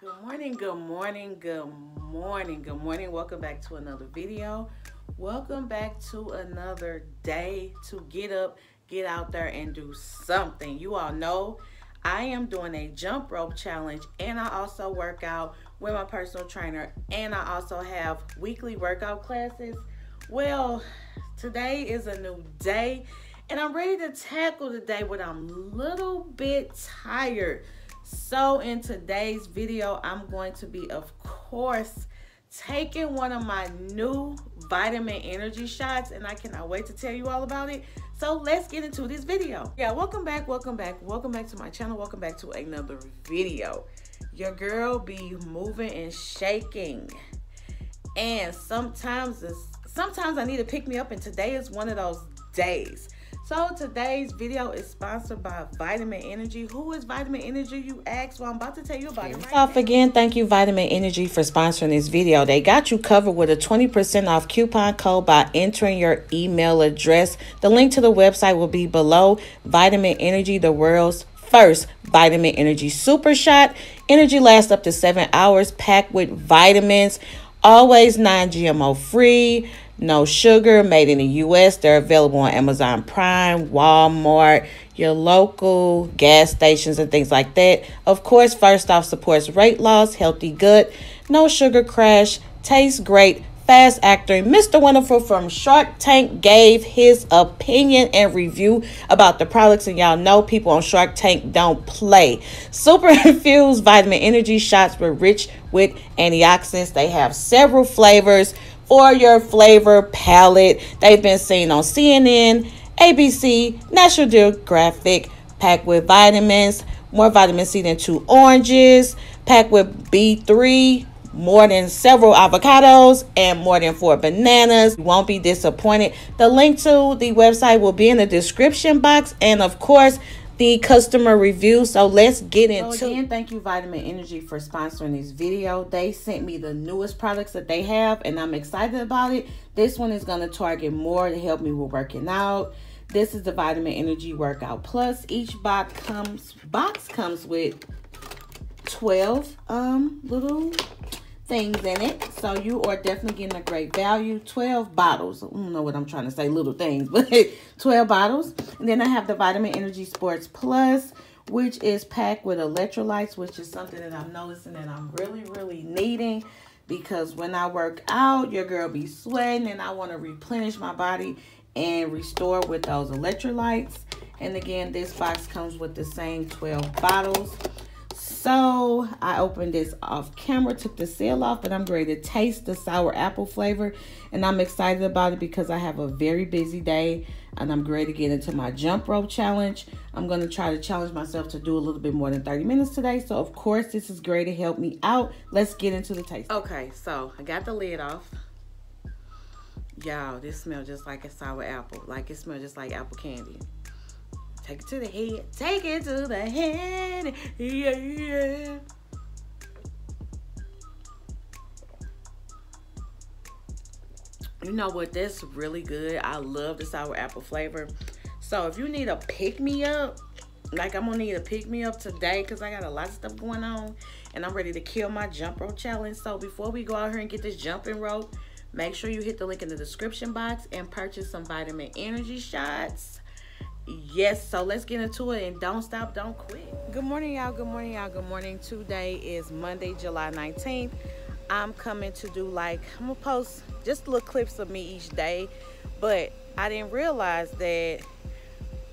Good morning. Welcome back to another video. Welcome back to another day to get up, get out there and do something. You all know I am doing a jump rope challenge, and I also work out with my personal trainer, and I also have weekly workout classes. Well, today is a new day, and I'm ready to tackle the day, but I'm a little bit tired. So in today's video, I'm going to be, of course, taking one of my new Vitamin Energy shots, and I cannot wait to tell you all about it. So let's get into this video. Yeah, welcome back to my channel. Welcome back to another video. Your girl be moving and shaking, and sometimes I need to pick me up, and today is one of those days. So today's video is sponsored by Vitamin Energy. Who is Vitamin Energy, you ask? Well, I'm about to tell you about it right off now. Again, thank you, Vitamin Energy, for sponsoring this video. They got you covered with a 20% off coupon code by entering your email address. The link to the website will be below. Vitamin Energy, the world's first Vitamin Energy Super Shot. Energy lasts up to 7 hours, packed with vitamins, always non-GMO free. No sugar, made in the U.S. They're available on Amazon Prime, Walmart, your local gas stations, and things like that. Of course, First Off supports weight loss, healthy gut, no sugar crash, tastes great, fast acting. Mr. Wonderful from Shark Tank gave his opinion and review about the products, and y'all know people on Shark Tank don't play. Super infused Vitamin Energy shots were rich with antioxidants. They have several flavors for your flavor palette. They've been seen on CNN, ABC, National Geographic, packed with vitamins, more vitamin C than 2 oranges, packed with B3, more than several avocados, and more than 4 bananas. You won't be disappointed. The link to the website will be in the description box, and of course, the customer review. So let's get into it. So again, thank you, Vitamin Energy, for sponsoring this video. They sent me the newest products that they have, and I'm excited about it. This one is going to target more to help me with working out. This is the Vitamin Energy Workout Plus. Each box comes with 12 little things in it, so you are definitely getting a great value. 12 bottles. I don't know what I'm trying to say, little things, but 12 bottles. And then I have the Vitamin Energy Sports Plus, which is packed with electrolytes, which is something that I'm noticing that I'm really needing, because when I work out, your girl be sweating, and I want to replenish my body and restore with those electrolytes. And again, this box comes with the same 12 bottles. So I opened this off camera, took the seal off, but I'm ready to taste the sour apple flavor, and I'm excited about it because I have a very busy day, and I'm ready to get into my jump rope challenge. I'm going to try to challenge myself to do a little bit more than 30 minutes today, so of course this is great to help me out. Let's get into the taste. Okay, so I got the lid off. Y'all, this smells just like a sour apple. Like, it smells just like apple candy. Take it to the head. Take it to the head. Yeah. You know what? That's really good. I love the sour apple flavor. So if you need a pick-me-up, like I'm going to need a pick-me-up today because I got a lot of stuff going on, and I'm ready to kill my jump rope challenge. So before we go out here and get this jumping rope, make sure you hit the link in the description box and purchase some Vitamin Energy shots. Yes, so let's get into it, and don't stop, don't quit. Good morning, y'all. Good morning, y'all. Good morning. Today is Monday, July 19th. I'm coming to do, like, I'm going to post just little clips of me each day, but I didn't realize that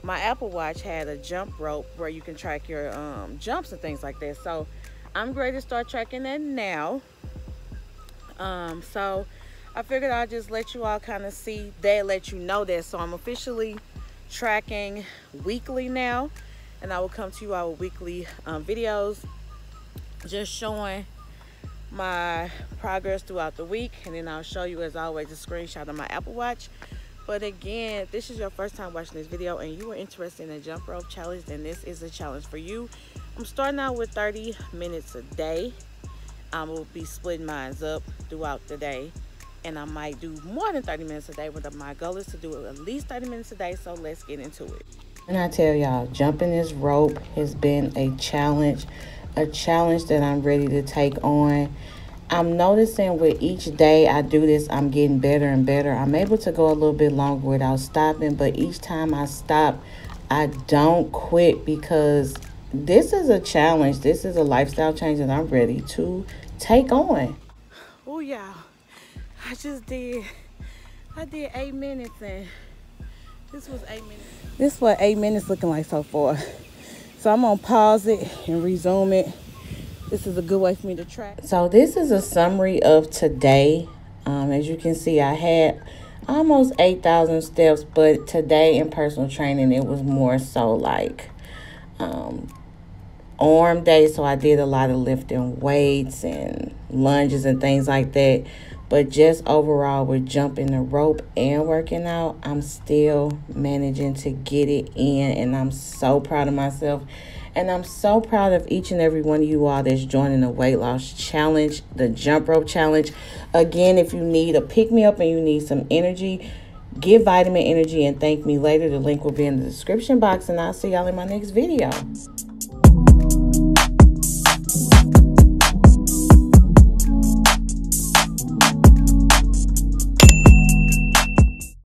my Apple Watch had a jump rope where you can track your jumps and things like that. So I'm ready to start tracking that now. So I figured I'll just let you all kind of see that, let you know that. So I'm officially tracking weekly now, and I will come to you all with weekly videos just showing my progress throughout the week, and then I'll show you, as always, a screenshot of my Apple Watch. But again, if this is your first time watching this video and you are interested in a jump rope challenge, then this is a challenge for you. I'm starting out with 30 minutes a day. I will be splitting mine up throughout the day, and I might do more than 30 minutes a day, but my goal is to do at least 30 minutes a day. So let's get into it. And I tell y'all, jumping this rope has been a challenge. a challenge that I'm ready to take on. I'm noticing with each day I do this, I'm getting better and better. I'm able to go a little bit longer without stopping, but each time I stop, I don't quit, because this is a challenge. This is a lifestyle change that I'm ready to take on. Oh, yeah. I did 8 minutes, and this was 8 minutes. This is what 8 minutes looking like so far. So I'm going to pause it and resume it. This is a good way for me to track. So this is a summary of today. As you can see, I had almost 8,000 steps, but today in personal training, it was more so like arm day. So I did a lot of lifting weights and lunges and things like that. But just overall, with jumping the rope and working out, I'm still managing to get it in. And I'm so proud of myself. And I'm so proud of each and every one of you all that's joining the weight loss challenge, the jump rope challenge. Again, if you need a pick-me-up and you need some energy, give Vitamin Energy and thank me later. The link will be in the description box. And I'll see y'all in my next video.